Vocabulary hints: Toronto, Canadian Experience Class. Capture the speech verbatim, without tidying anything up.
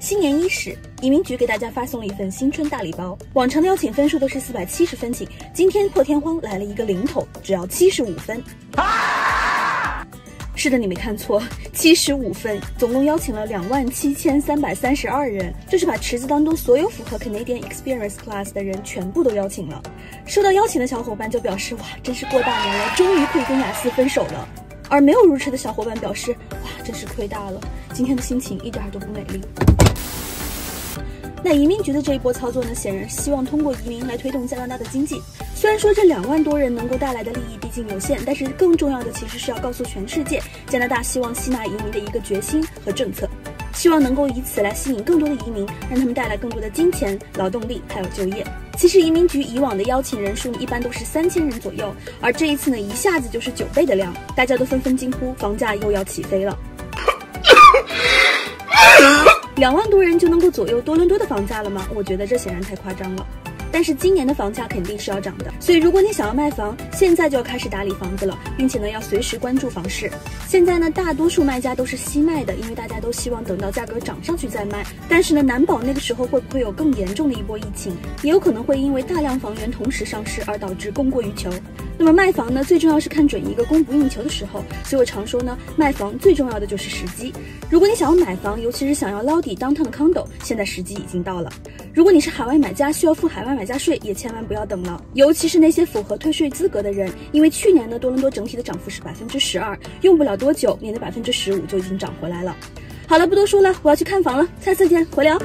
新年伊始，移民局给大家发送了一份新春大礼包。往常的邀请分数都是四百七十分起，今天破天荒来了一个零头，只要七十五分。啊、是的，你没看错，七十五分，总共邀请了两万七千三百三十二人，这是把池子当中所有符合 Canadian Experience Class 的人全部都邀请了。收到邀请的小伙伴就表示：哇，真是过大年了，终于可以跟雅思分手了。 而没有入池的小伙伴表示：“哇，真是亏大了！今天的心情一点都不美丽。”那移民局的这一波操作呢，显然是希望通过移民来推动加拿大的经济。虽然说这两万多人能够带来的利益毕竟有限，但是更重要的其实是要告诉全世界，加拿大希望吸纳移民的一个决心和政策，希望能够以此来吸引更多的移民，让他们带来更多的金钱、劳动力还有就业。 其实移民局以往的邀请人数一般都是三千人左右，而这一次呢，一下子就是九倍的量，大家都纷纷惊呼，房价又要起飞了。两万多人就能够左右多伦多的房价了吗？我觉得这显然太夸张了。但是今年的房价肯定是要涨的，所以如果你想要卖房，现在就要开始打理房子了，并且呢，要随时关注房市。现在呢，大多数卖家都是惜卖的，因为大家都希望等到价格涨上去再卖。但是呢，难保那个时候会不会有更严重的一波疫情，也有可能会因为大量房源同时上市而导致供过于求。那么卖房呢，最重要是看准一个供不应求的时候。所以我常说呢，卖房最重要的就是时机。如果你想要买房，尤其是想要捞底downtown的 condo， 现在时机已经到了。如果你是海外买家，需要付海外买。 买家税也千万不要等了，尤其是那些符合退税资格的人，因为去年呢多伦多整体的涨幅是百分之十二，用不了多久，你的百分之十五就已经涨回来了。好了，不多说了，我要去看房了，下次见，回聊。